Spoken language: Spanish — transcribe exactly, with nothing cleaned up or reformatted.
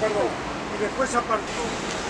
perdón, y después a partir